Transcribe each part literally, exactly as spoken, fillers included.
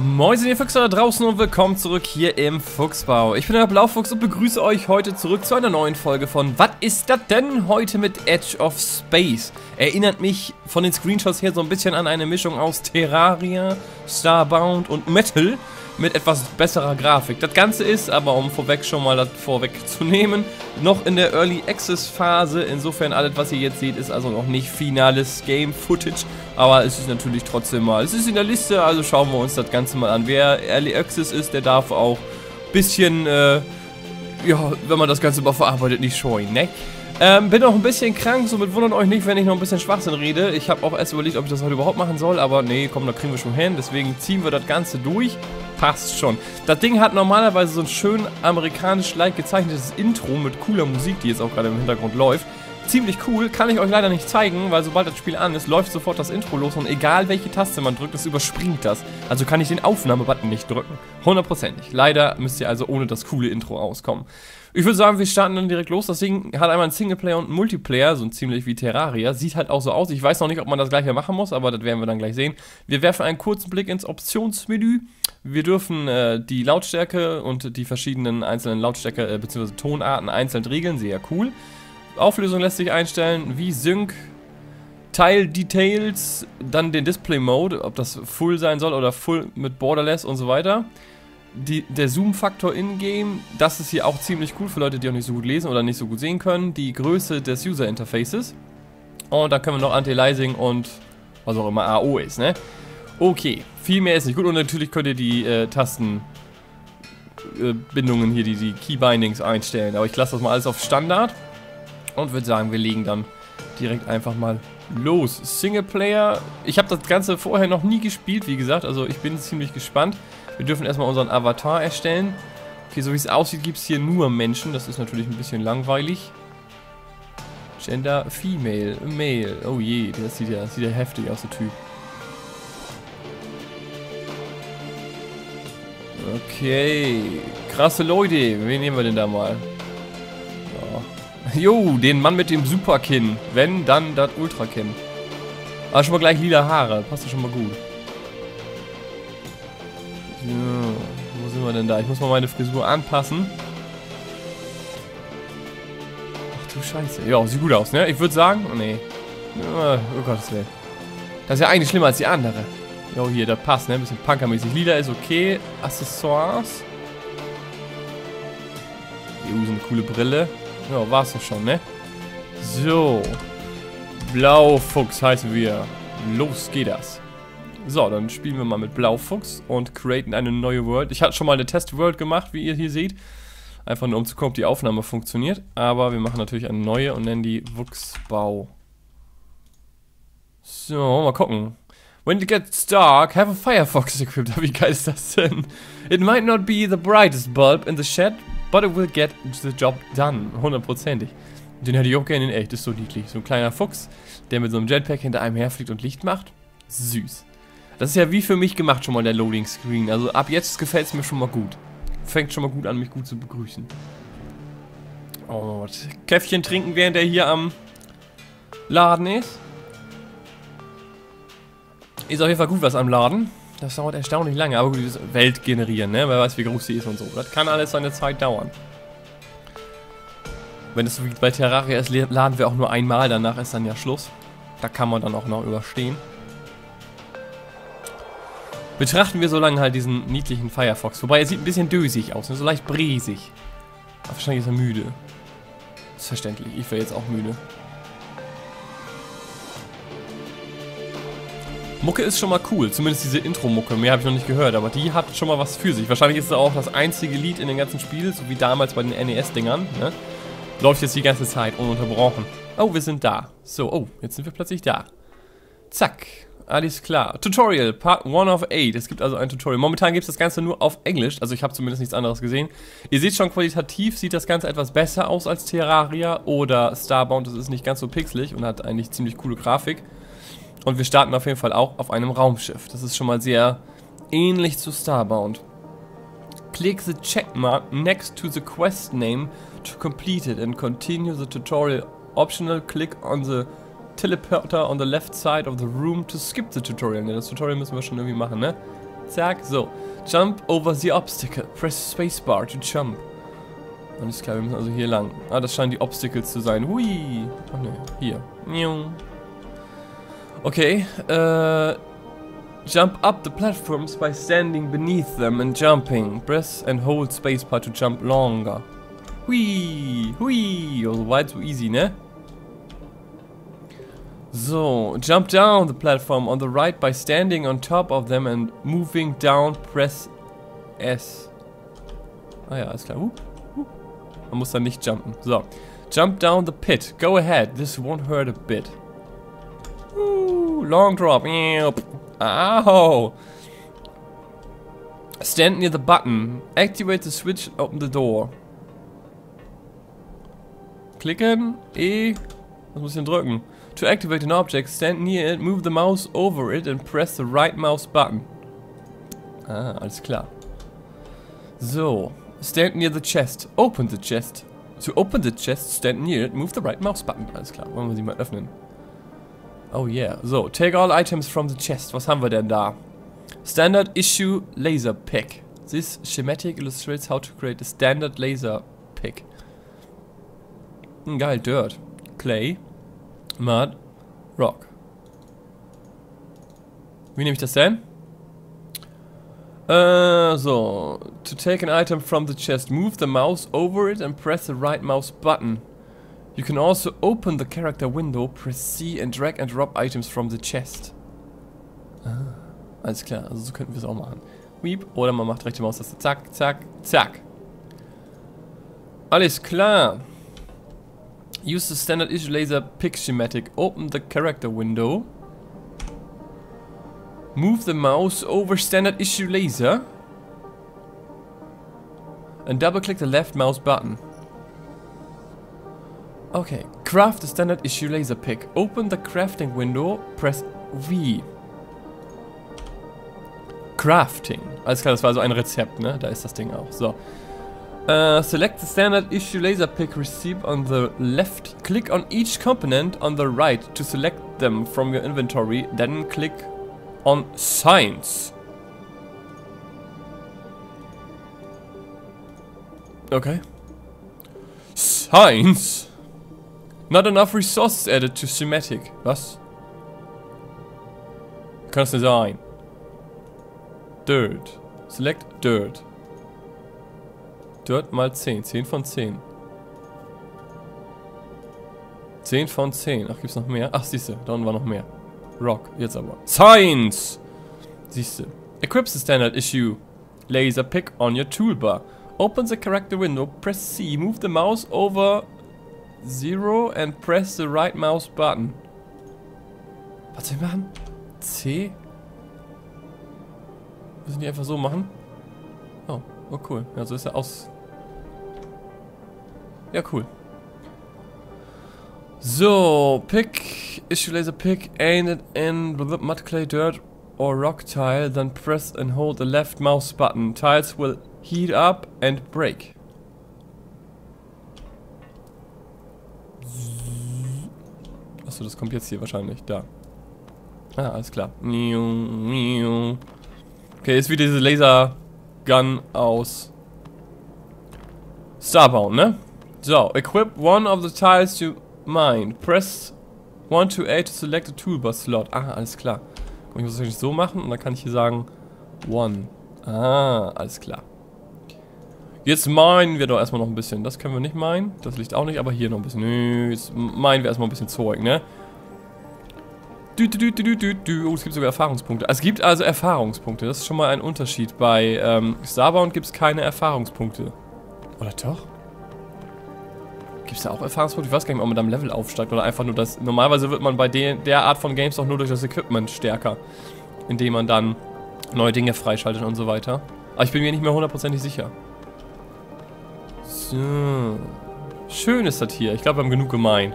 Moin, ihr Füchse da draußen und willkommen zurück hier im Fuchsbau. Ich bin der Blaufuchs und begrüße euch heute zurück zu einer neuen Folge von Was ist das denn? Heute mit Edge of Space. Erinnert mich von den Screenshots her so ein bisschen an eine Mischung aus Terraria, Starbound und Metal mit etwas besserer Grafik. Das Ganze ist, aber um vorweg schon mal das vorwegzunehmen, noch in der Early Access Phase. Insofern alles, was ihr jetzt seht, ist also noch nicht finales Game Footage. Aber es ist natürlich trotzdem mal, es ist in der Liste, also schauen wir uns das Ganze mal an. Wer Early Access ist, der darf auch ein bisschen, äh, ja, wenn man das Ganze mal verarbeitet, nicht scheuen, ne? Ähm, bin noch ein bisschen krank, somit wundert euch nicht, wenn ich noch ein bisschen Schwachsinn rede. Ich habe auch erst überlegt, ob ich das heute überhaupt machen soll, aber nee, komm, da kriegen wir schon hin. Deswegen ziehen wir das Ganze durch. Passt schon. Das Ding hat normalerweise so ein schön amerikanisch-like gezeichnetes Intro mit cooler Musik, die jetzt auch gerade im Hintergrund läuft. Ziemlich cool, kann ich euch leider nicht zeigen, weil sobald das Spiel an ist, läuft sofort das Intro los und egal welche Taste man drückt, es überspringt das. Also kann ich den Aufnahmebutton nicht drücken. Hundertprozentig. Leider müsst ihr also ohne das coole Intro auskommen. Ich würde sagen, wir starten dann direkt los. Das Ding hat einmal einen Singleplayer und einen Multiplayer, so ein ziemlich wie Terraria. Sieht halt auch so aus. Ich weiß noch nicht, ob man das gleiche machen muss, aber das werden wir dann gleich sehen. Wir werfen einen kurzen Blick ins Optionsmenü. Wir dürfen äh, die Lautstärke und die verschiedenen einzelnen Lautstärke äh, bzw. Tonarten einzeln regeln. Sehr cool. Auflösung lässt sich einstellen, wie Sync, Tile Details, dann den Display Mode, ob das Full sein soll oder Full mit Borderless und so weiter. Die, der Zoom-Faktor in-game, das ist hier auch ziemlich cool für Leute, die auch nicht so gut lesen oder nicht so gut sehen können. Die Größe des User-Interfaces. Und dann können wir noch Anti-Aliasing und was auch immer A O ist, ne? Okay, viel mehr ist nicht gut und natürlich könnt ihr die äh, Tasten... Äh, Bindungen hier, die, die Keybindings einstellen. Aber ich lasse das mal alles auf Standard. Und würde sagen, wir legen dann direkt einfach mal los. Singleplayer. Ich habe das Ganze vorher noch nie gespielt, wie gesagt. Also ich bin ziemlich gespannt. Wir dürfen erstmal unseren Avatar erstellen. Okay, so wie es aussieht, gibt es hier nur Menschen. Das ist natürlich ein bisschen langweilig. Gender, Female, Male. Oh je, das sieht ja, das sieht ja heftig aus, der Typ. Okay. Krasse Leute. Wen nehmen wir denn da mal? Jo, den Mann mit dem Superkinn. Wenn, dann das Ultrakinn. Aber schon mal gleich lila Haare. Passt ja schon mal gut. Ja, wo sind wir denn da? Ich muss mal meine Frisur anpassen. Ach du Scheiße. Ja, sieht gut aus, ne? Ich würde sagen... Oh, nee. Ja, oh Gottes Willen. Das ist ja eigentlich schlimmer als die andere. Jo, hier, das passt, ne? Ein bisschen punkermäßig. Lila ist okay. Accessoires. Jo, so eine coole Brille. Ja, war's doch schon, ne? So. Blaufuchs heißen wir. Los geht das. So, dann spielen wir mal mit Blaufuchs und createn eine neue World. Ich hatte schon mal eine Test-World gemacht, wie ihr hier seht. Einfach nur um zu gucken, ob die Aufnahme funktioniert. Aber wir machen natürlich eine neue und nennen die Fuchsbau. So, mal gucken. When it gets dark, have a Firefox equipped. Wie geil ist das denn? It might not be the brightest bulb in the shed, but it will get the job done. Hundertprozentig. Den hätte ich auch gerne in echt. Ist so niedlich. So ein kleiner Fuchs, der mit so einem Jetpack hinter einem herfliegt und Licht macht. Süß. Das ist ja wie für mich gemacht schon mal der Loading Screen. Also ab jetzt gefällt es mir schon mal gut. Fängt schon mal gut an, mich gut zu begrüßen. Und Käffchen trinken, während er hier am Laden ist. Ist auf jeden Fall gut was am Laden. Das dauert erstaunlich lange, aber gut, dieses Welt generieren, ne? Wer weiß, wie groß sie ist und so. Das kann alles seine Zeit dauern. Wenn es so wie bei Terraria ist, laden wir auch nur einmal, danach ist dann ja Schluss. Da kann man dann auch noch überstehen. Betrachten wir so lange halt diesen niedlichen Firefox. Wobei, er sieht ein bisschen dösig aus, ne? So leicht bresig. Aber wahrscheinlich ist er müde. Das ist verständlich, ich wäre jetzt auch müde. Mucke ist schon mal cool, zumindest diese Intro-Mucke, mehr habe ich noch nicht gehört, aber die hat schon mal was für sich. Wahrscheinlich ist es auch das einzige Lied in dem ganzen Spiel, so wie damals bei den N E S-Dingern, ne? Läuft jetzt die ganze Zeit, ununterbrochen. Oh, wir sind da. So, oh, jetzt sind wir plötzlich da. Zack, alles klar. Tutorial, Part eins of acht. Es gibt also ein Tutorial. Momentan gibt es das Ganze nur auf Englisch, also ich habe zumindest nichts anderes gesehen. Ihr seht schon, qualitativ sieht das Ganze etwas besser aus als Terraria oder Starbound. Das ist nicht ganz so pixelig und hat eigentlich ziemlich coole Grafik. Und wir starten auf jeden Fall auch auf einem Raumschiff. Das ist schon mal sehr ähnlich zu Starbound. Click the checkmark next to the quest name to complete it and continue the tutorial. Optional, click on the teleporter on the left side of the room to skip the tutorial. Ne, das Tutorial müssen wir schon irgendwie machen, ne? zack, so. Jump over the obstacle. Press Spacebar to jump. Alles klar, wir müssen also hier lang. Ah, das scheinen die Obstacles zu sein. Hui. Ach ne, hier. Okay, äh... Jump up the platforms by standing beneath them and jumping. Press and hold Spacebar to jump longer. Hui. Hui. Also weit so easy, ne? So, jump down the platform on the right by standing on top of them and moving down, press S. Ah ja, alles klar. Uh, uh. Man muss da nicht jumpen. So, jump down the pit. Go ahead, this won't hurt a bit. Uh, long drop. Ow. Stand near the button. Activate the switch, open the door. Klicken. E. Was muss ich denn drücken? To activate an object, stand near it, move the mouse over it and press the right mouse button. Ah, alles klar. So, stand near the chest, open the chest. To open the chest, stand near it, move the right mouse button. Alles klar, wollen wir sie mal öffnen. Oh yeah, so, take all items from the chest. Was haben wir denn da? Standard-Issue-Laser-Pick. This schematic illustrates how to create a standard laser pick. Hm, geil, Dirt, Clay, Mud, Rock. Wie nehme ich das denn? Äh, so. To take an item from the chest, move the mouse over it and press the right mouse button. You can also open the character window, press C and drag and drop items from the chest. Ah, alles klar, also so könnten wir es auch machen. Weep. Oder man macht rechte Maustaste. Zack, zack, zack. Alles klar. Use the standard issue laser pick schematic. Open the character window. Move the mouse over standard issue laser. And double click the left mouse button. Okay. Craft the standard issue laser pick. Open the crafting window. Press V. Crafting. Alles klar, das war so ein Rezept, ne? Da ist das Ding auch. So. Uh, select the standard issue laser pick recipe on the left. Click on each component on the right to select them from your inventory. Then click on Science. Okay. Science. Not enough resources added to schematic. Was? Kann's nicht sein. Dirt. Select Dirt. Dirt mal zehn. zehn von zehn. zehn von zehn. Ach, gibt's noch mehr? Ach, siehste, da unten war noch mehr. Rock, jetzt aber. Science! Siehste. Equip the standard issue. Laser pick on your toolbar. Open the character window, press C, move the mouse over zero and press the right mouse button. Was soll ich machen? C? Müssen die einfach so machen? Oh, oh cool. Ja, so ist er aus. Ja, cool. So, pick, issue laser pick, aim it in mud, clay, dirt or rock tile, then press and hold the left mouse button. Tiles will heat up and break. Achso, das kommt jetzt hier wahrscheinlich, da. Ah, alles klar. Okay, ist wieder diese Laser-Gun aus Starbound, ne? So, equip one of the tiles you mind. Press one to A to select a toolbar slot. Ah, alles klar. Ich muss das eigentlich so machen und dann kann ich hier sagen one. Ah, alles klar. Jetzt meinen wir doch erstmal noch ein bisschen. Das können wir nicht meinen. Das liegt auch nicht, aber hier noch ein bisschen. Nö, jetzt meinen wir erstmal ein bisschen Zeug, ne? Du, du, du, du, du, du. Oh, es gibt sogar Erfahrungspunkte. Es gibt also Erfahrungspunkte. Das ist schon mal ein Unterschied. Bei ähm, Starbound gibt es keine Erfahrungspunkte. Oder doch? Gibt es da auch Erfahrungspunkte? Ich weiß gar nicht, ob man mit einem Level aufsteigt oder einfach nur das. Normalerweise wird man bei de der Art von Games doch nur durch das Equipment stärker. Indem man dann neue Dinge freischaltet und so weiter. Aber ich bin mir nicht mehr hundertprozentig sicher. So. Schön ist das hier. Ich glaube, wir haben genug gemeint.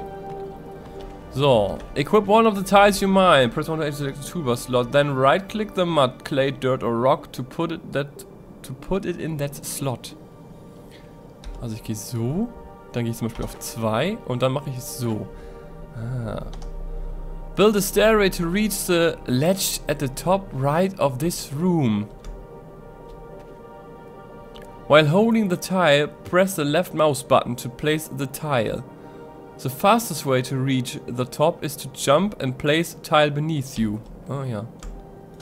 So. Equip one of the tiles you mine. Press one to select the toolbar slot. Then right click the mud, clay, dirt or rock to put it that to put it in that slot. Also ich gehe so. Dann gehe ich zum Beispiel auf zwei und dann mache ich es so. Ah. Build a stairway to reach the ledge at the top right of this room. While holding the tile, press the left mouse button to place the tile. The fastest way to reach the top is to jump and place tile beneath you. Oh ja.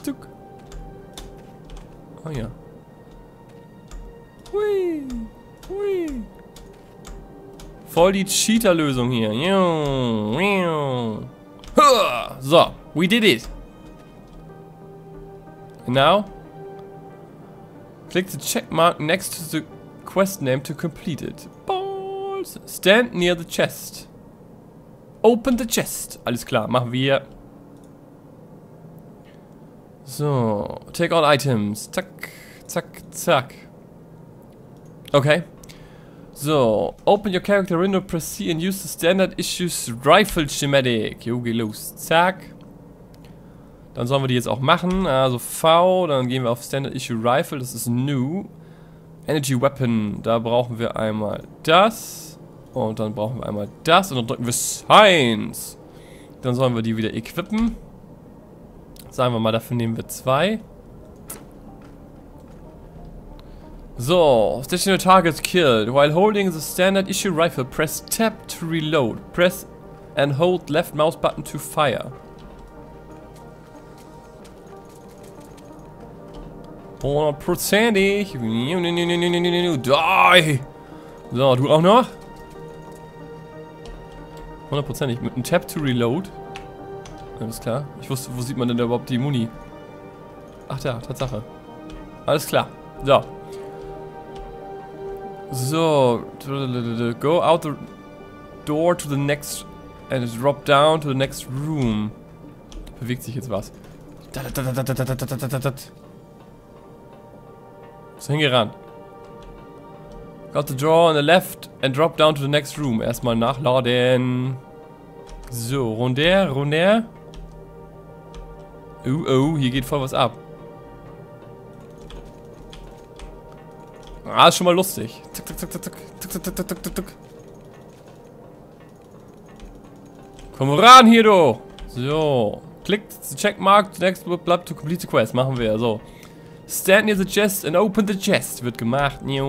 Tuck. Oh ja. Hui. Hui. Voll die Cheater-Lösung hier. So, we did it. And now, click the check mark next to the quest name to complete it. Balls. Stand near the chest. Open the chest. Alles klar, machen wir. So, take all items. Zack, zack, zack. Okay. So, open your character window, press C and use the Standard-Issue Rifle schematic. Jo, geh los. Zack. Dann sollen wir die jetzt auch machen. Also V, dann gehen wir auf Standard-Issue Rifle, das ist New. Energy Weapon, da brauchen wir einmal das. Und dann brauchen wir einmal das. Und dann drücken wir Science. Dann sollen wir die wieder equippen. Sagen wir mal, dafür nehmen wir zwei. So, stationary targets killed. While holding the Standard-Issue Rifle, press Tab to reload. Press and hold left mouse button to fire. hundertprozentig. Die! So, du auch noch? hundertprozentig. Mit einem Tab to reload. Alles klar. Ich wusste, wo sieht man denn da überhaupt die Muni? Ach da, Tatsache. Alles klar. So. So. Go out the door to the next... and drop down to the next room. Da bewegt sich jetzt was. So, hingerannt. Got the draw on the left and drop down to the next room. Erstmal nachladen. So, Rondär, Rondär. Oh, oh, hier geht voll was ab. Ah, ist schon mal lustig. Tuck, tuck, tuck, tuck, tuck, tuck, tuck, tuck, tuck. Komm ran hier, du. So, klickt the checkmark, next blob to complete the quest. Machen wir, so. Stand near the chest and open the chest. Wird gemacht. Ich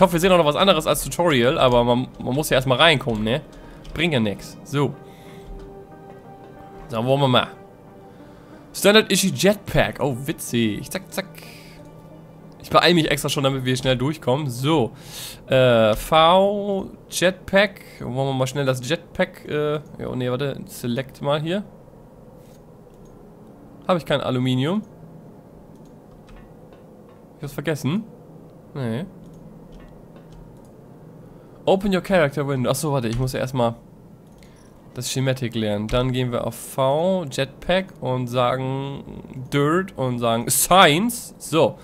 hoffe, wir sehen auch noch was anderes als Tutorial, aber man, man muss ja erstmal reinkommen, ne? Bringt ja nichts. So. Dann wollen wir mal. Standard-Issue Jetpack. Oh, witzig. Zack, zack. Ich beeile mich extra schon, damit wir schnell durchkommen. So. Äh, V. Jetpack. Wollen wir mal schnell das Jetpack. Äh, ja, ne, warte. Select mal hier. Habe ich kein Aluminium? Ich hab's vergessen. Nee. Open your character window. Achso, warte, ich muss ja erstmal das Schematik lernen. Dann gehen wir auf V, Jetpack und sagen Dirt und sagen Science. So.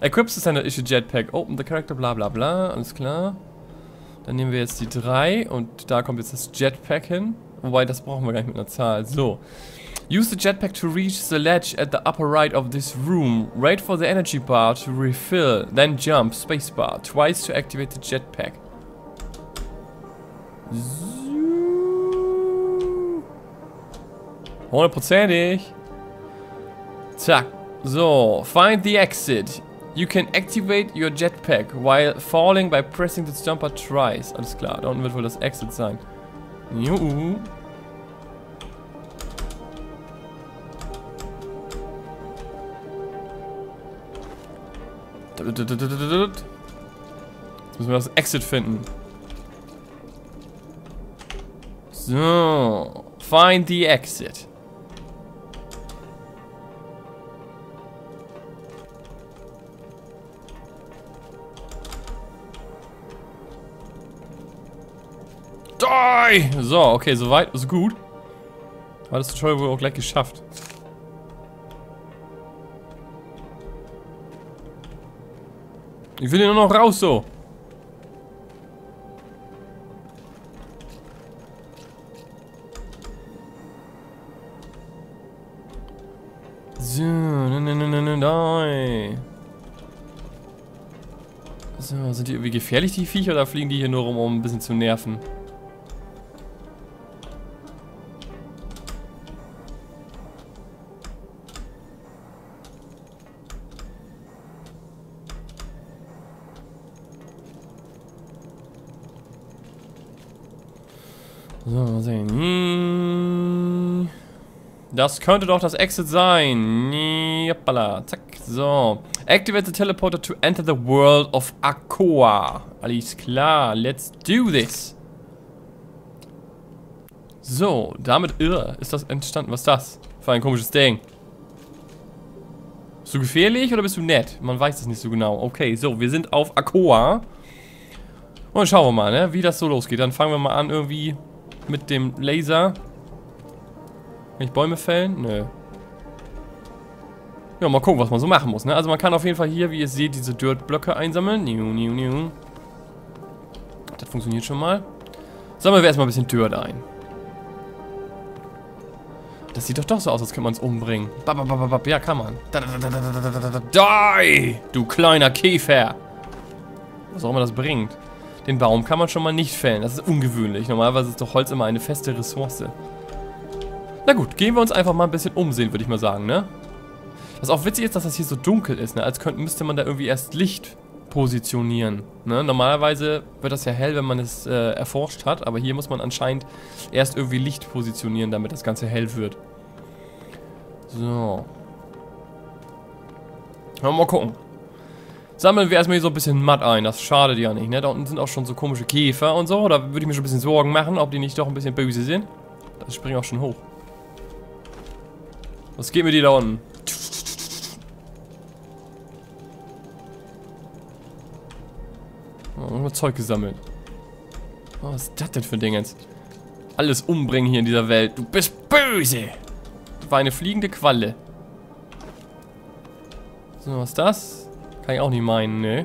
Equip the Standard Issue Jetpack. Open the character, bla bla bla. Alles klar. Dann nehmen wir jetzt die drei und da kommt jetzt das Jetpack hin. Wobei, das brauchen wir gar nicht mit einer Zahl. So. Use the jetpack to reach the ledge at the upper right of this room. Wait for the energy bar to refill. Then jump, spacebar, twice to activate the jetpack. Hundertprozentig. Zack. So, find the exit. You can activate your jetpack while falling by pressing the jumper twice. Alles klar, da unten wird wohl das Exit sein. Juhu. Jetzt müssen wir das Exit finden. So. Find the exit. Die! So, okay, soweit ist gut. War das Tutorial wohl auch gleich geschafft. Ich will hier nur noch raus, so. So, ne, ne, ne, ne, ne, so, sind die irgendwie gefährlich, die Viecher, oder fliegen die hier nur rum, um ein bisschen zu nerven? So, mal sehen. Das könnte doch das Exit sein. Jappala, zack. So. Activate the teleporter to enter the world of Akoa. Alles klar, let's do this. So, damit irre ist das entstanden. Was ist das für ein komisches Ding? Bist du gefährlich oder bist du nett? Man weiß das nicht so genau. Okay, so, wir sind auf Akoa. Und schauen wir mal, ne, wie das so losgeht. Dann fangen wir mal an irgendwie mit dem Laser. Kann ich Bäume fällen? Nö. Ja, mal gucken, was man so machen muss, ne? Also man kann auf jeden Fall hier, wie ihr seht, diese Dirt-Blöcke einsammeln. Niu, niu, niu. Das funktioniert schon mal. Sammeln wir erstmal ein bisschen Dirt ein. Das sieht doch doch so aus, als könnte man es umbringen. Bababababab. Ja, kann man. Die! Du kleiner Käfer! Was auch immer das bringt. Den Baum kann man schon mal nicht fällen. Das ist ungewöhnlich. Normalerweise ist doch Holz immer eine feste Ressource. Na gut, gehen wir uns einfach mal ein bisschen umsehen, würde ich mal sagen, ne? Was auch witzig ist, dass das hier so dunkel ist, ne? Als könnte, müsste man da irgendwie erst Licht positionieren, ne? Normalerweise wird das ja hell, wenn man es äh, erforscht hat, aber hier muss man anscheinend erst irgendwie Licht positionieren, damit das Ganze hell wird. So. Mal gucken. Sammeln wir erstmal hier so ein bisschen Matt ein, das schadet ja nicht, ne? Da unten sind auch schon so komische Käfer und so, da würde ich mir schon ein bisschen Sorgen machen, ob die nicht doch ein bisschen böse sind. Das springt auch schon hoch. Was geht mit dir da unten? Oh, nur Zeug gesammelt. Oh, was ist das denn für ein Ding jetzt? Alles umbringen hier in dieser Welt. Du bist böse! Das war eine fliegende Qualle. So, was ist das? Kann ich auch nicht meinen, ne?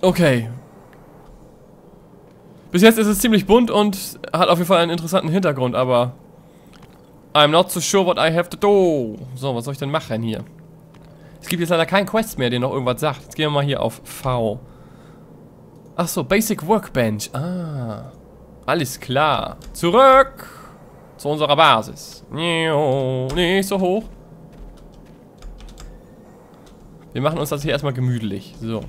Okay. Bis jetzt ist es ziemlich bunt und hat auf jeden Fall einen interessanten Hintergrund, aber I'm not so sure what I have to do. So, was soll ich denn machen hier? Es gibt jetzt leider keinen Quest mehr, der noch irgendwas sagt. Jetzt gehen wir mal hier auf V. Achso, Basic Workbench. Ah, alles klar. Zurück zu unserer Basis. Nicht so hoch. Wir machen uns das hier erstmal gemütlich. So.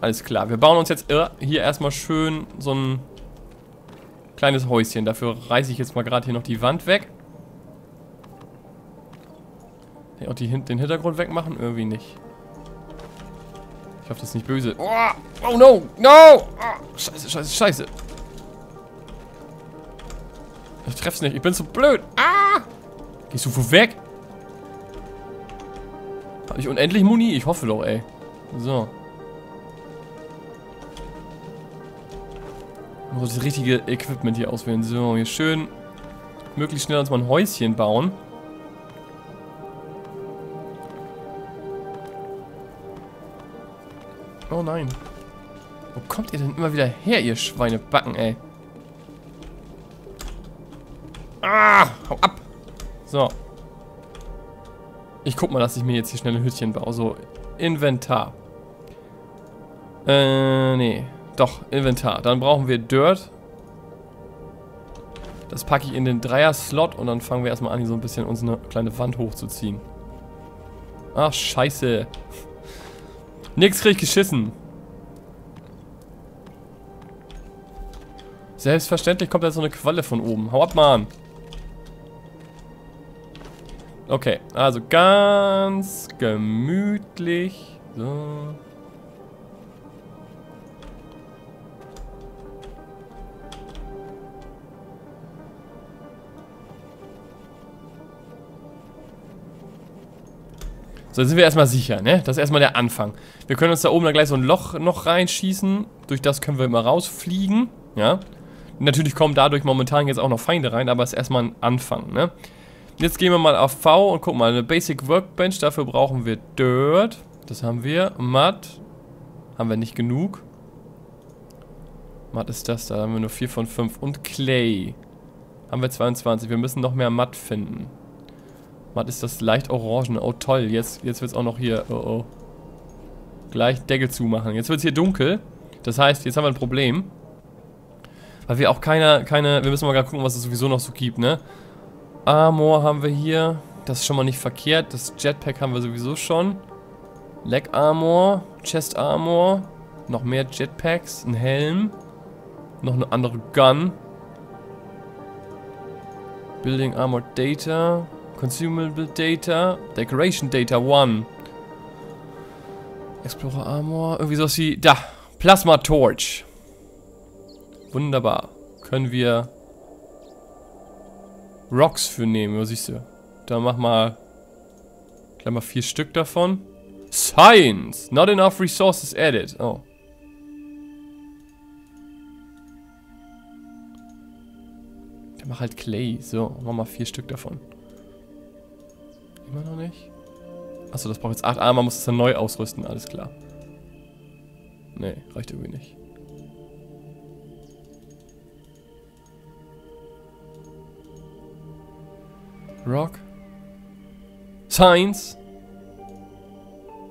Alles klar, wir bauen uns jetzt hier erstmal schön so ein kleines Häuschen. Dafür reiße ich jetzt mal gerade hier noch die Wand weg. Kann ich auch die, den Hintergrund wegmachen? Irgendwie nicht. Ich hoffe, das ist nicht böse. Oh, oh no, no! Oh, scheiße, scheiße, scheiße. Ich treff's nicht, ich bin so blöd. Ah! Gehst du weg? Habe ich unendlich Muni? Ich hoffe doch, ey. So. Muss das richtige Equipment hier auswählen. So, hier schön möglichst schnell uns mal ein Häuschen bauen. Oh nein. Wo kommt ihr denn immer wieder her, ihr Schweinebacken, ey? Ah, hau ab. So. Ich guck mal, dass ich mir jetzt hier schnell ein Hütchen baue. So, Inventar. Äh, nee. Doch, Inventar. Dann brauchen wir Dirt. Das packe ich in den Dreier-Slot und dann fangen wir erstmal an, hier so ein bisschen uns eine kleine Wand hochzuziehen. Ach, scheiße. Nix krieg ich geschissen. Selbstverständlich kommt da jetzt so eine Qualle von oben. Hau ab, Mann. Okay, also ganz gemütlich. So. So, jetzt sind wir erstmal sicher, ne? Das ist erstmal der Anfang. Wir können uns da oben dann gleich so ein Loch noch reinschießen. Durch das können wir immer rausfliegen, ja? Natürlich kommen dadurch momentan jetzt auch noch Feinde rein, aber es ist erstmal ein Anfang, ne? Jetzt gehen wir mal auf V und gucken mal, eine Basic Workbench, dafür brauchen wir Dirt. Das haben wir. Matt. Haben wir nicht genug. Matt ist das, da haben wir nur vier von fünf. Und Clay. Haben wir zweiundzwanzig. Wir müssen noch mehr Matt finden. Was ist das leicht orange? Oh toll, jetzt, jetzt wird es auch noch hier. Oh oh. Gleich Deckel zumachen. Jetzt wird es hier dunkel. Das heißt, jetzt haben wir ein Problem. Weil wir auch keine, keine. Wir müssen mal gerade gucken, was es sowieso noch so gibt, ne? Armor haben wir hier. Das ist schon mal nicht verkehrt. Das Jetpack haben wir sowieso schon. Leg Armor, Chest Armor, noch mehr Jetpacks, ein Helm, noch eine andere Gun. Building Armor Data, Consumable Data, Decoration Data eins. Explorer Armor, irgendwie sowas wie, da, Plasma Torch. Wunderbar. Können wir Rocks für nehmen, was siehst du? Da mach mal, gleich mal vier Stück davon. Science! Not enough resources added. Oh. Der macht halt Clay. So, mach mal vier Stück davon. Immer noch nicht? Achso, das braucht jetzt acht Arme, muss es dann neu ausrüsten, alles klar. Nee, reicht irgendwie nicht. Rock. Science.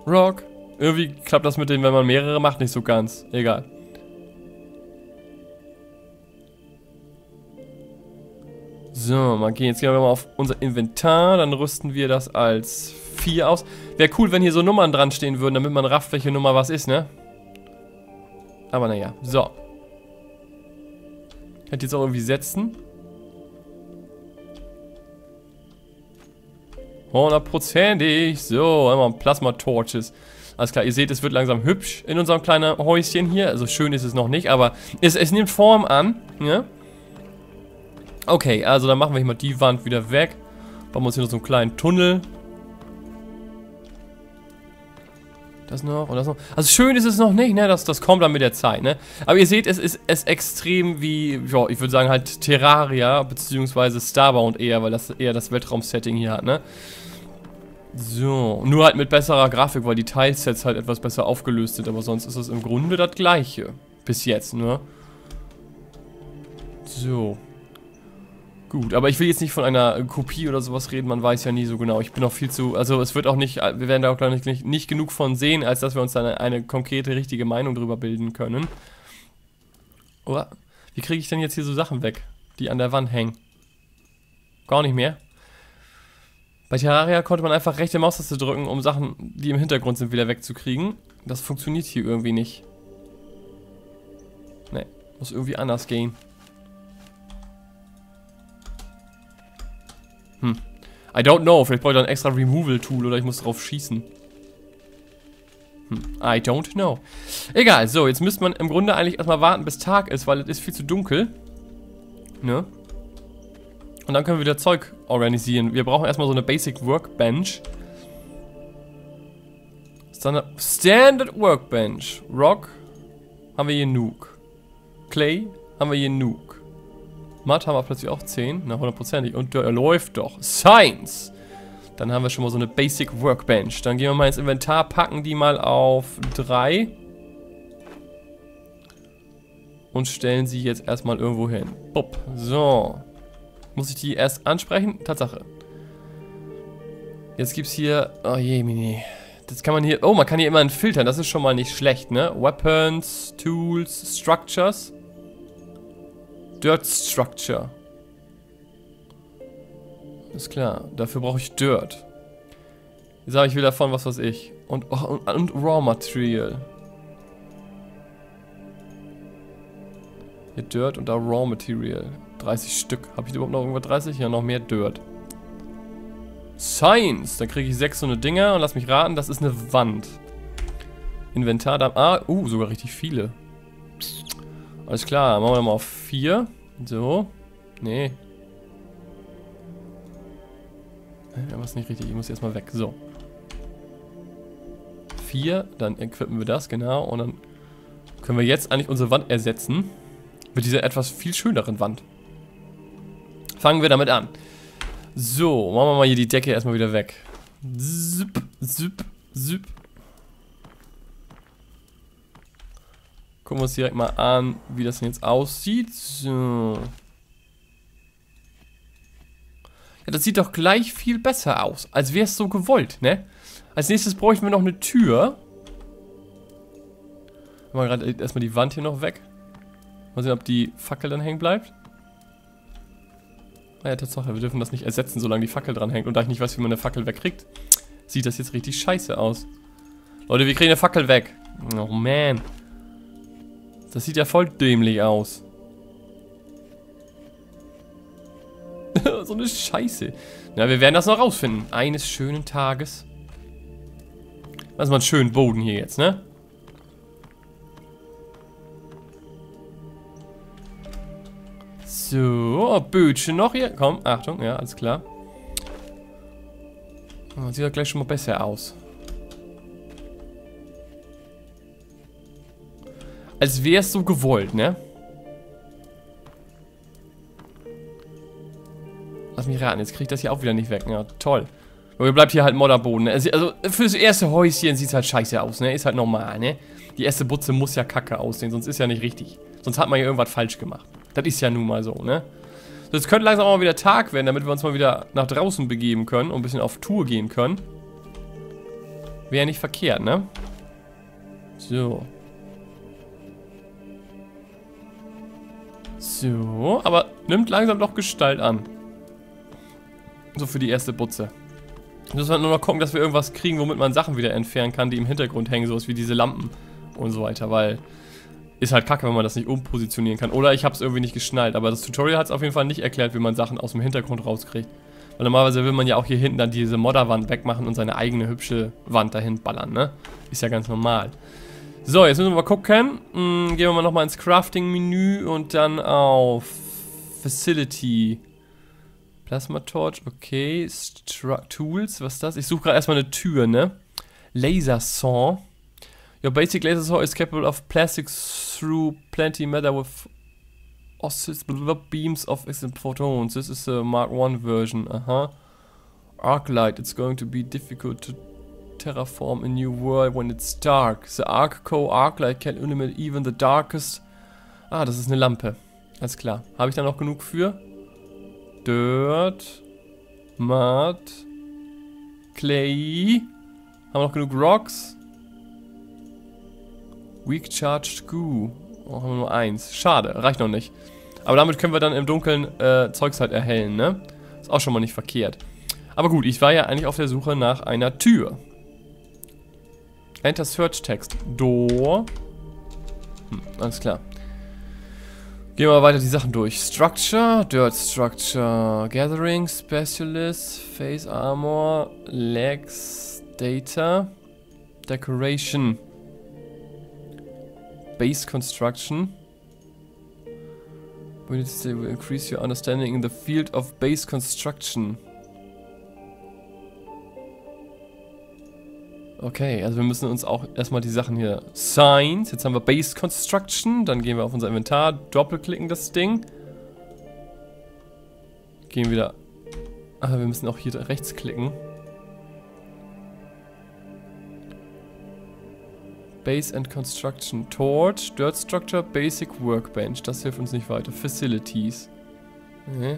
Rock. Irgendwie klappt das mit denen, wenn man mehrere macht, nicht so ganz. Egal. So, mal gehen. Jetzt gehen wir mal auf unser Inventar. Dann rüsten wir das als vier aus. Wäre cool, wenn hier so Nummern dran stehen würden, damit man rafft, welche Nummer was ist, ne? Aber naja, so. Hätte jetzt auch irgendwie setzen. hundertprozentig. So, einmal Plasma-Torches. Alles klar, ihr seht, es wird langsam hübsch in unserem kleinen Häuschen hier. Also schön ist es noch nicht, aber es, es nimmt Form an. Ne? Okay, also dann machen wir hier mal die Wand wieder weg. Bauen wir uns hier noch so einen kleinen Tunnel. Das noch und das noch. Also schön ist es noch nicht, ne? Das, das kommt dann mit der Zeit, ne? Aber ihr seht, es ist es extrem wie, ja, ich würde sagen halt Terraria, beziehungsweise Starbound eher, weil das eher das Weltraum-Setting hier hat, ne? So, nur halt mit besserer Grafik, weil die Teilsets halt etwas besser aufgelöst sind, aber sonst ist es im Grunde das gleiche. Bis jetzt, ne? So. Gut, aber ich will jetzt nicht von einer Kopie oder sowas reden, man weiß ja nie so genau. Ich bin auch viel zu, also es wird auch nicht, wir werden da auch glaube ich nicht, nicht genug von sehen, als dass wir uns dann eine, eine konkrete, richtige Meinung drüber bilden können. Oder? Wie kriege ich denn jetzt hier so Sachen weg, die an der Wand hängen? Gar nicht mehr. Bei Terraria konnte man einfach rechte Maustaste drücken, um Sachen, die im Hintergrund sind, wieder wegzukriegen. Das funktioniert hier irgendwie nicht. Ne, muss irgendwie anders gehen. Hm. I don't know. Vielleicht brauche ich da ein extra Removal-Tool oder ich muss drauf schießen. Hm. I don't know. Egal. So, jetzt müsste man im Grunde eigentlich erstmal warten, bis Tag ist, weil es ist viel zu dunkel. Ne? Und dann können wir wieder Zeug organisieren. Wir brauchen erstmal so eine Basic Workbench. Standard, Standard Workbench. Rock. Haben wir genug. Clay. Haben wir genug. Matt haben wir plötzlich auch zehn, na hundertprozentig. Und der läuft doch. Science! Dann haben wir schon mal so eine Basic Workbench. Dann gehen wir mal ins Inventar, packen die mal auf drei. Und stellen sie jetzt erstmal irgendwo hin. Bupp. So. Muss ich die erst ansprechen? Tatsache. Jetzt gibt's hier. Oh je, Mini. Das kann man hier. Oh, man kann hier immerhin filtern. Das ist schon mal nicht schlecht, ne? Weapons, Tools, Structures. Dirt Structure. Ist klar. Dafür brauche ich Dirt. Jetzt habe ich wieder davon, was weiß ich. Und, und, und Raw Material. Hier Dirt und da Raw Material. dreißig Stück. Habe ich überhaupt noch irgendwas dreißig? Ja, noch mehr Dirt. Science. Dann kriege ich sechs so eine Dinger und lass mich raten, das ist eine Wand. Inventar da. Ah, uh, sogar richtig viele. Alles klar, machen wir mal auf vier. So. Nee. Aber ist nicht richtig, ich muss erstmal weg. So. vier, dann equippen wir das, genau. Und dann können wir jetzt eigentlich unsere Wand ersetzen. Mit dieser etwas viel schöneren Wand. Fangen wir damit an. So, machen wir mal hier die Decke erstmal wieder weg. Zip, zip, zip. Gucken wir uns direkt mal an, wie das denn jetzt aussieht. So. Ja, das sieht doch gleich viel besser aus, als wäre es so gewollt, ne? Als nächstes bräuchten wir noch eine Tür. Machen wir gerade erstmal die Wand hier noch weg. Mal sehen, ob die Fackel dann hängen bleibt. Naja, Tatsache, wir dürfen das nicht ersetzen, solange die Fackel dran hängt. Und da ich nicht weiß, wie man eine Fackel wegkriegt, sieht das jetzt richtig scheiße aus. Leute, wir kriegen eine Fackel weg. Oh man. Das sieht ja voll dämlich aus. So eine Scheiße. Na, wir werden das noch rausfinden. Eines schönen Tages. Lass mal einen schönen Boden hier jetzt, ne? So, Bötchen noch hier. Komm, Achtung, ja, alles klar. Das sieht ja gleich schon mal besser aus. Als wäre es so gewollt, ne? Lass mich raten, jetzt kriege ich das hier auch wieder nicht weg. Ja, toll. Aber hier bleibt hier halt Modderboden, ne? Also für das erste Häuschen sieht es halt scheiße aus, ne? Ist halt normal, ne? Die erste Butze muss ja kacke aussehen, sonst ist ja nicht richtig. Sonst hat man ja irgendwas falsch gemacht. Das ist ja nun mal so, ne? So, jetzt könnte langsam auch mal wieder Tag werden, damit wir uns mal wieder nach draußen begeben können und ein bisschen auf Tour gehen können. Wäre ja nicht verkehrt, ne? So. So, aber nimmt langsam doch Gestalt an. So für die erste Butze. Wir müssen halt nur noch gucken, dass wir irgendwas kriegen, womit man Sachen wieder entfernen kann, die im Hintergrund hängen, sowas wie diese Lampen und so weiter, weil ist halt kacke, wenn man das nicht umpositionieren kann. Oder ich habe es irgendwie nicht geschnallt, aber das Tutorial hat es auf jeden Fall nicht erklärt, wie man Sachen aus dem Hintergrund rauskriegt. Weil normalerweise will man ja auch hier hinten dann diese Modderwand wegmachen und seine eigene hübsche Wand dahin ballern, ne? Ist ja ganz normal. So, jetzt müssen wir mal gucken. Hm, gehen wir mal nochmal ins Crafting-Menü und dann auf Facility. Plasma Torch, okay. Stru- Tools, was ist das? Ich suche gerade erstmal eine Tür, ne? Laser-Saw. Your basic Laser-Saw is capable of plastic through plenty matter with beams of photons. This is the Mark one version. Aha. Arc-light, it's going to be difficult to terraform a new world when it's dark. The Akoa Arc-light can illuminate even the darkest... Ah, das ist eine Lampe. Alles klar. Habe ich da noch genug für? Dirt, Mud, Clay. Haben wir noch genug Rocks? Weak Charged Goo. Oh, haben wir nur eins. Schade, reicht noch nicht. Aber damit können wir dann im Dunkeln äh, Zeugs halt erhellen, ne? Ist auch schon mal nicht verkehrt. Aber gut, ich war ja eigentlich auf der Suche nach einer Tür. Enter Search Text. Door. Hm, alles klar. Gehen wir mal weiter die Sachen durch. Structure, Dirt Structure, Gathering, Specialist, Face Armor, Legs, Data, Decoration, Base Construction. We need to increase your understanding in the field of Base Construction. Okay, also wir müssen uns auch erstmal die Sachen hier Signs, jetzt haben wir Base Construction, dann gehen wir auf unser Inventar, doppelklicken das Ding. Gehen wieder... Ah, wir müssen auch hier rechts klicken. Base and Construction, Torch, Dirt Structure, Basic Workbench, das hilft uns nicht weiter. Facilities. Nee.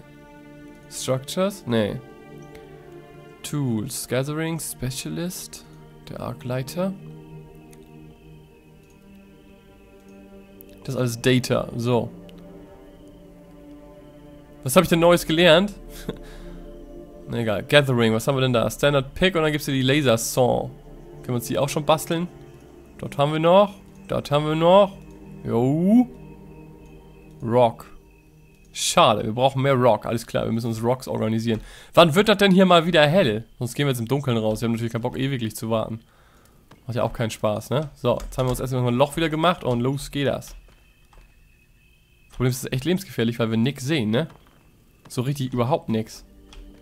Structures? Nee. Tools, Gathering, Specialist... Der Arc-Leiter. Das ist alles Data. So. Was habe ich denn Neues gelernt? Na egal. Gathering. Was haben wir denn da? Standard-Pick und dann gibt es hier die Laser-Saw. Können wir uns die auch schon basteln? Dort haben wir noch. Dort haben wir noch. Jo. Rock. Schade. Wir brauchen mehr Rock. Alles klar. Wir müssen uns Rocks organisieren. Wann wird das denn hier mal wieder hell? Sonst gehen wir jetzt im Dunkeln raus. Wir haben natürlich keinen Bock, ewiglich zu warten. Macht ja auch keinen Spaß, ne? So, jetzt haben wir uns erstmal ein Loch wieder gemacht und los geht das. Das Problem ist, es ist echt lebensgefährlich, weil wir nichts sehen, ne? So richtig überhaupt nichts.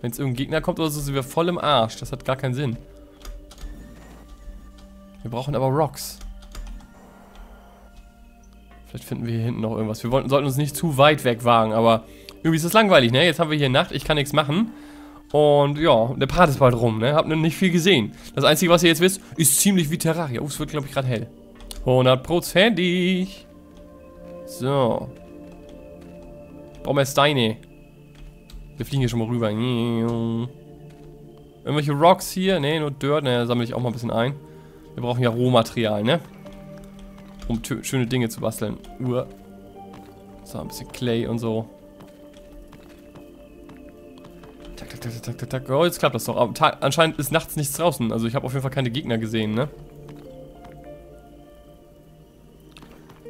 Wenn jetzt irgendein Gegner kommt oder so, sind wir voll im Arsch. Das hat gar keinen Sinn. Wir brauchen aber Rocks. Vielleicht finden wir hier hinten noch irgendwas. Wir wollten, sollten uns nicht zu weit weg wagen, aber irgendwie ist das langweilig, ne? Jetzt haben wir hier Nacht, ich kann nichts machen. Und ja, der Part ist bald rum, ne? Hab nicht viel gesehen. Das Einzige, was ihr jetzt wisst, ist ziemlich wie Terraria. Oh, es wird, glaube ich, gerade hell. hundertprozentig. So. Brauchen wir Steine. Wir fliegen hier schon mal rüber. Irgendwelche Rocks hier? Ne, nur Dirt. Ne, sammle ich auch mal ein bisschen ein. Wir brauchen ja Rohmaterial, ne? Um schöne Dinge zu basteln. Uah. So, ein bisschen Clay und so. Tak, tak, tak, tak, tak, tak. Oh, jetzt klappt das doch. Aber anscheinend ist nachts nichts draußen. Also ich habe auf jeden Fall keine Gegner gesehen, ne?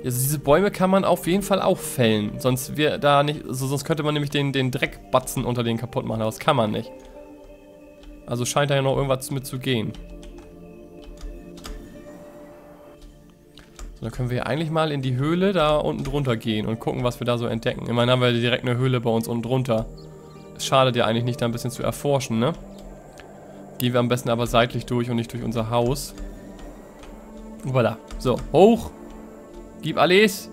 Also diese Bäume kann man auf jeden Fall auch fällen. Sonst wäre da nicht. Also sonst könnte man nämlich den, den Dreckbatzen unter denen kaputt machen, aber das kann man nicht. Also scheint da ja noch irgendwas mit zu gehen. So, dann können wir hier eigentlich mal in die Höhle da unten drunter gehen und gucken, was wir da so entdecken. Immerhin haben wir direkt eine Höhle bei uns unten drunter. Es schadet ja eigentlich nicht, da ein bisschen zu erforschen, ne? Gehen wir am besten aber seitlich durch und nicht durch unser Haus. Voilà. So, hoch. Gib alles.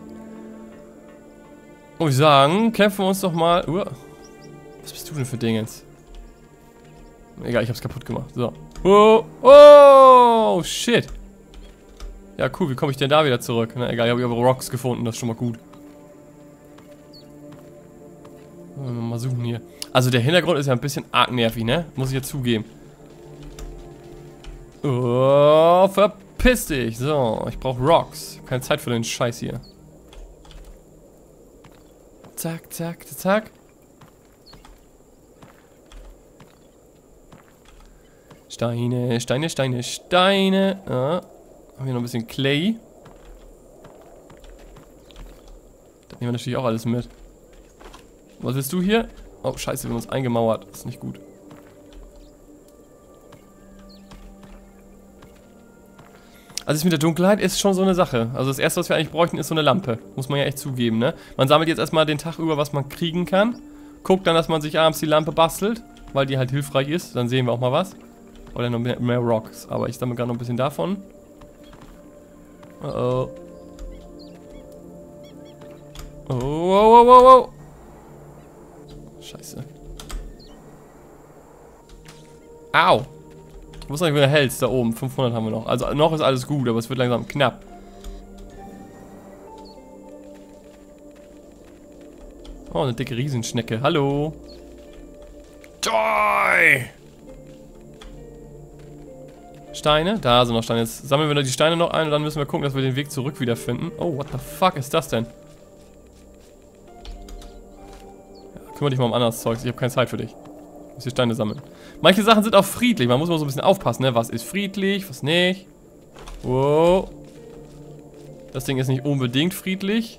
Und ich sagen, kämpfen wir uns doch mal. Uh, was bist du denn für Dingens? Egal, ich hab's kaputt gemacht. So. Oh, oh, shit. Ja, cool. Wie komme ich denn da wieder zurück? Na egal, ich habe Rocks gefunden. Das ist schon mal gut. Mal suchen hier. Also der Hintergrund ist ja ein bisschen arg nervig, ne? Muss ich ja zugeben. Oh, verpasst. Piss dich! So, ich brauche Rocks. Ich hab keine Zeit für den Scheiß hier. Zack, zack, zack. Steine, Steine, Steine, Steine. Ah, haben wir noch ein bisschen Clay. Das nehmen wir natürlich auch alles mit. Was willst du hier? Oh, scheiße, wir haben uns eingemauert. Ist nicht gut. Also mit der Dunkelheit ist schon so eine Sache. Also das erste, was wir eigentlich bräuchten, ist so eine Lampe. Muss man ja echt zugeben, ne? Man sammelt jetzt erstmal den Tag über, was man kriegen kann. Guckt dann, dass man sich abends die Lampe bastelt, weil die halt hilfreich ist. Dann sehen wir auch mal was. Oder noch mehr, mehr Rocks. Aber ich sammle gerade noch ein bisschen davon. Oh oh. Oh, oh, oh, oh, oh. Scheiße. Au. Ich muss sagen, wie du hältst da oben. fünfhundert haben wir noch. Also noch ist alles gut, aber es wird langsam knapp. Oh, eine dicke Riesenschnecke. Hallo. Toi! Steine? Da sind noch Steine. Jetzt sammeln wir noch die Steine noch ein und dann müssen wir gucken, dass wir den Weg zurück wiederfinden. Oh, what the fuck ist das denn? Ja, kümmere dich mal um anderes Zeugs. Ich habe keine Zeit für dich. Ich muss hier Steine sammeln. Manche Sachen sind auch friedlich. Man muss mal so ein bisschen aufpassen, ne? Was ist friedlich, was nicht. Wow. Das Ding ist nicht unbedingt friedlich.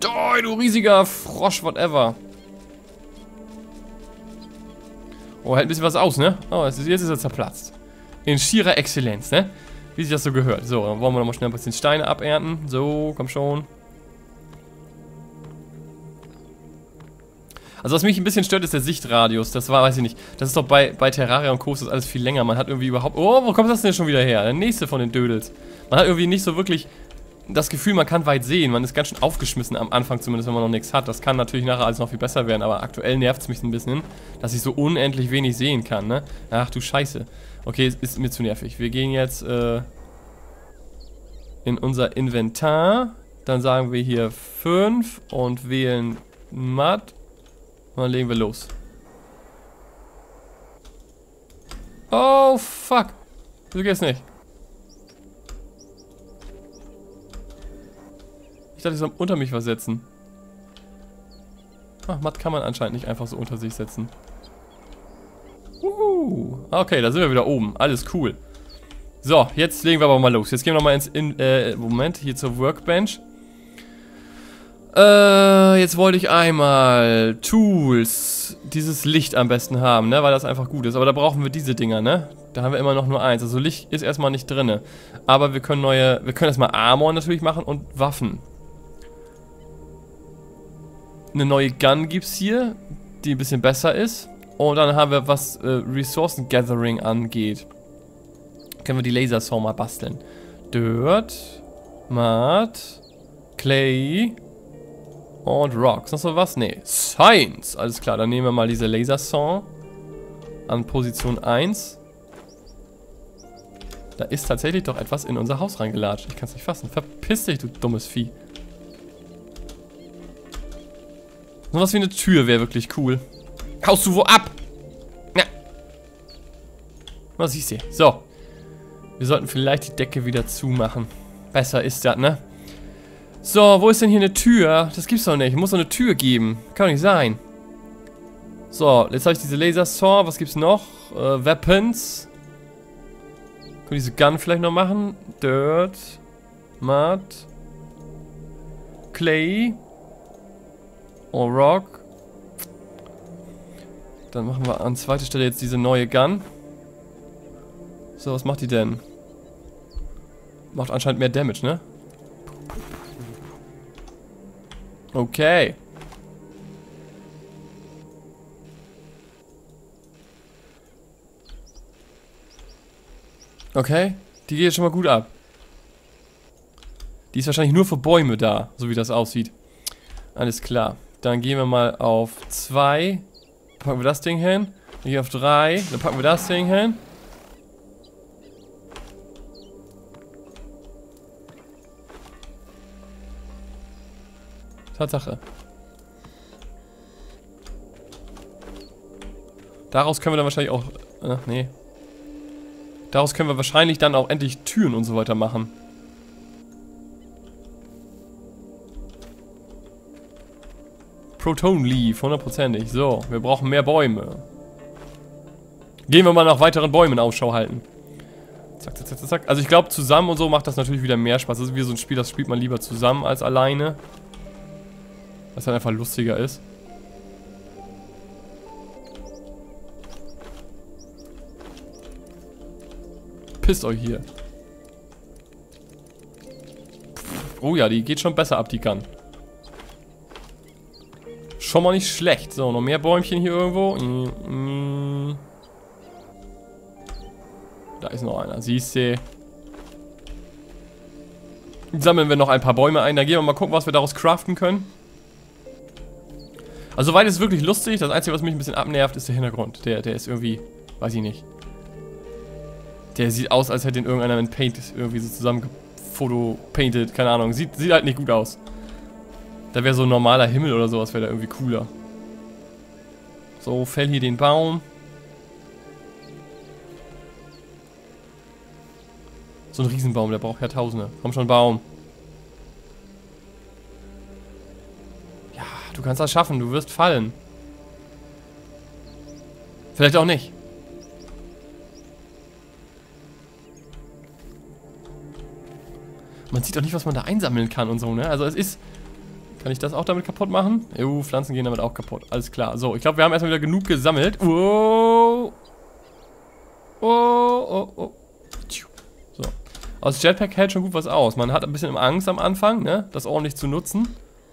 Doi, du riesiger Frosch, whatever. Oh, hält ein bisschen was aus, ne? Oh, jetzt ist er zerplatzt. In schierer Exzellenz, ne? Wie sich das so gehört. So, dann wollen wir nochmal schnell ein bisschen Steine abernten. So, komm schon. Also was mich ein bisschen stört, ist der Sichtradius. Das war, weiß ich nicht. Das ist doch bei, bei Terraria und Co. ist das alles viel länger. Man hat irgendwie überhaupt... Oh, wo kommt das denn schon wieder her? Der nächste von den Dödels. Man hat irgendwie nicht so wirklich das Gefühl, man kann weit sehen. Man ist ganz schön aufgeschmissen am Anfang zumindest, wenn man noch nichts hat. Das kann natürlich nachher alles noch viel besser werden. Aber aktuell nervt es mich ein bisschen, dass ich so unendlich wenig sehen kann, ne? Ach du Scheiße. Okay, es ist mir zu nervig. Wir gehen jetzt äh, in unser Inventar. Dann sagen wir hier fünf und wählen Matt. Und dann legen wir los. Oh, fuck. So geht's nicht. Ich dachte, ich soll unter mich was setzen. Ach, Matt kann man anscheinend nicht einfach so unter sich setzen. Uhu. Okay, da sind wir wieder oben. Alles cool. So, jetzt legen wir aber mal los. Jetzt gehen wir nochmal ins... In äh, Moment, hier zur Workbench. Äh, jetzt wollte ich einmal Tools, dieses Licht am besten haben, ne, weil das einfach gut ist. Aber da brauchen wir diese Dinger, ne? Da haben wir immer noch nur eins. Also Licht ist erstmal nicht drin. Aber wir können neue, wir können erstmal Armor natürlich machen und Waffen. Eine neue Gun gibt's hier, die ein bisschen besser ist. Und dann haben wir, was äh, Ressourcen Gathering angeht. Können wir die Laser-Saw mal basteln. Dirt, Mud, Clay... Und Rocks. Noch so was? Nee. Science. Alles klar, dann nehmen wir mal diese Laser-Saw an Position eins. Da ist tatsächlich doch etwas in unser Haus reingelatscht. Ich kann es nicht fassen. Verpiss dich, du dummes Vieh. So was wie eine Tür wäre wirklich cool. Haust du wo ab? Ja. Was siehst du? So. Wir sollten vielleicht die Decke wieder zumachen. Besser ist das, ne? So, wo ist denn hier eine Tür? Das gibt's doch nicht. Muss doch eine Tür geben. Kann doch nicht sein. So, jetzt habe ich diese Laser-Saw. Was gibt's noch? Äh, Weapons. Können wir diese Gun vielleicht noch machen? Dirt. Mud. Clay. Or Rock. Dann machen wir an zweiter Stelle jetzt diese neue Gun. So, was macht die denn? Macht anscheinend mehr Damage, ne? Okay. Okay, die geht jetzt schon mal gut ab. Die ist wahrscheinlich nur für Bäume da, so wie das aussieht. Alles klar. Dann gehen wir mal auf zwei. Packen wir das Ding hin. Dann gehen wir auf drei. Dann packen wir das Ding hin. Tatsache. Daraus können wir dann wahrscheinlich auch... Ach, nee. Daraus können wir wahrscheinlich dann auch endlich Türen und so weiter machen. Proton Leaf, hundertprozentig. So, wir brauchen mehr Bäume. Gehen wir mal nach weiteren Bäumen Ausschau halten. Zack, zack, zack, zack. Also ich glaube, zusammen und so macht das natürlich wieder mehr Spaß. Das ist wie so ein Spiel, das spielt man lieber zusammen als alleine. Was dann einfach lustiger ist. Pisst euch hier. Oh ja, die geht schon besser ab, die Gun. Schon mal nicht schlecht. So, noch mehr Bäumchen hier irgendwo. Da ist noch einer, siehst du. Sammeln wir noch ein paar Bäume ein. Dann gehen wir mal gucken, was wir daraus craften können. Also soweit ist es wirklich lustig. Das Einzige, was mich ein bisschen abnervt, ist der Hintergrund. Der, der ist irgendwie, weiß ich nicht. Der sieht aus, als hätte ihn irgendeiner mit Paint irgendwie so zusammen foto-painted. Keine Ahnung. Sieht, sieht halt nicht gut aus. Da wäre so ein normaler Himmel oder sowas, wäre da irgendwie cooler. So, fäll hier den Baum. So ein Riesenbaum, der braucht ja Tausende. Komm schon, Baum. Ja, du kannst das schaffen, du wirst fallen. Vielleicht auch nicht. Man sieht doch nicht, was man da einsammeln kann und so, ne? Also es ist... Kann ich das auch damit kaputt machen? Jo, Pflanzen gehen damit auch kaputt. Alles klar. So, ich glaube, wir haben erstmal wieder genug gesammelt. Oh. Oh, oh, oh. So. Aus Jetpack hält schon gut was aus. Man hat ein bisschen Angst am Anfang, ne? Das ordentlich zu nutzen.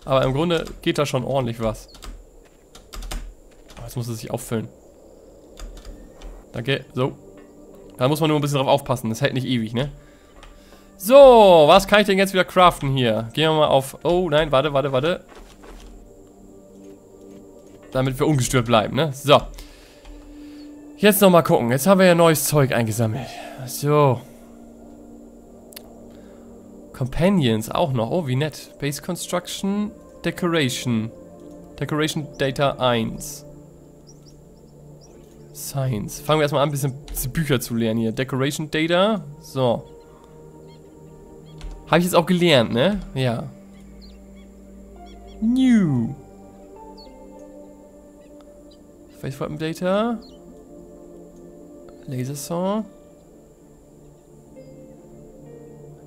Aber im Grunde geht da schon ordentlich was. Oh, jetzt muss es sich auffüllen. Danke. So. Da muss man nur ein bisschen drauf aufpassen. Das hält nicht ewig, ne? So, was kann ich denn jetzt wieder craften hier? Gehen wir mal auf... Oh, nein, warte, warte, warte. Damit wir ungestört bleiben, ne? So. Jetzt nochmal gucken. Jetzt haben wir ja neues Zeug eingesammelt. So. Companions auch noch. Oh, wie nett. Base Construction, Decoration. Decoration Data eins. Science. Fangen wir erstmal an, ein bisschen Bücher zu lernen hier. Decoration Data. So. Habe ich jetzt auch gelernt, ne? Ja. New. Face Weapon Data. Laser-Saw.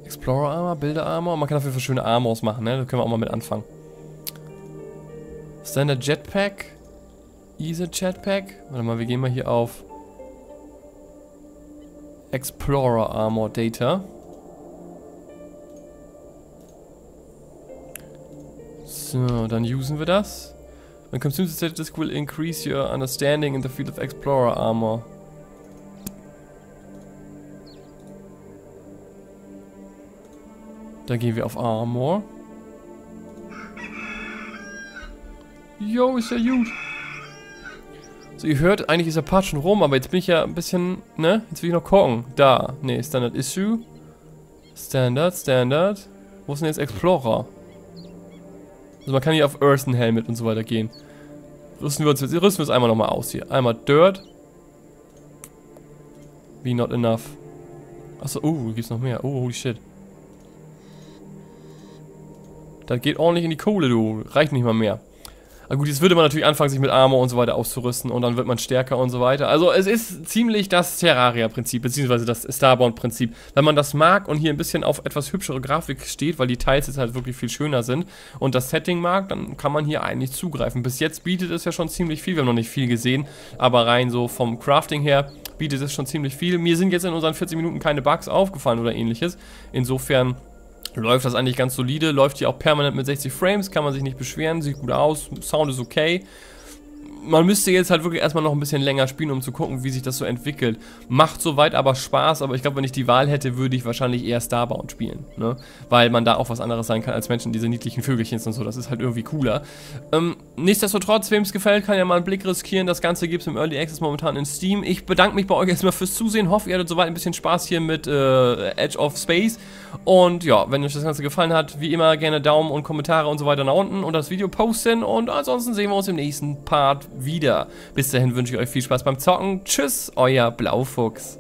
Explorer Armor, Builder Armor. Man kann dafür schöne Armors machen, ne? Da können wir auch mal mit anfangen. Standard Jetpack. Easy Jetpack. Warte mal, wir gehen mal hier auf Explorer Armor Data. So, dann usen wir das. When consumed, this will increase your understanding in the field of Explorer Armor. Dann gehen wir auf Armor. Yo, ist ja gut. So, ihr hört, eigentlich ist der Part schon rum, aber jetzt bin ich ja ein bisschen, ne? Jetzt will ich noch gucken. Da, ne, Standard Issue. Standard, Standard. Wo ist denn jetzt Explorer? Also man kann hier auf Earthen Helmet und so weiter gehen. Rüsten wir uns jetzt, rüsten wir uns einmal nochmal aus hier. Einmal Dirt. Wie not enough. Achso, oh, uh, gibt's noch mehr. Oh, holy shit. Das geht ordentlich in die Kohle, du. Reicht nicht mal mehr. Na gut, jetzt würde man natürlich anfangen, sich mit Armor und so weiter auszurüsten und dann wird man stärker und so weiter. Also es ist ziemlich das Terraria-Prinzip, beziehungsweise das Starbound-Prinzip. Wenn man das mag und hier ein bisschen auf etwas hübschere Grafik steht, weil die Teils jetzt halt wirklich viel schöner sind und das Setting mag, dann kann man hier eigentlich zugreifen. Bis jetzt bietet es ja schon ziemlich viel, wir haben noch nicht viel gesehen, aber rein so vom Crafting her bietet es schon ziemlich viel. Mir sind jetzt in unseren vierzig Minuten keine Bugs aufgefallen oder ähnliches. Insofern läuft das eigentlich ganz solide, läuft hier auch permanent mit sechzig Frames, kann man sich nicht beschweren, sieht gut aus, Sound ist okay. Man müsste jetzt halt wirklich erstmal noch ein bisschen länger spielen, um zu gucken, wie sich das so entwickelt. Macht soweit aber Spaß, aber ich glaube, wenn ich die Wahl hätte, würde ich wahrscheinlich eher Starbound spielen, ne? Weil man da auch was anderes sein kann als Menschen, diese niedlichen Vögelchens und so, das ist halt irgendwie cooler. Ähm, nichtsdestotrotz, wem es gefällt, kann ja mal einen Blick riskieren, das Ganze gibt es im Early Access momentan in Steam. Ich bedanke mich bei euch erstmal fürs Zusehen, hoffe, ihr hattet soweit ein bisschen Spaß hier mit äh, Edge of Space. Und ja, wenn euch das Ganze gefallen hat, wie immer gerne Daumen und Kommentare und so weiter nach unten und das Video posten und ansonsten sehen wir uns im nächsten Part wieder. Bis dahin wünsche ich euch viel Spaß beim Zocken. Tschüss, euer Blaufuchs.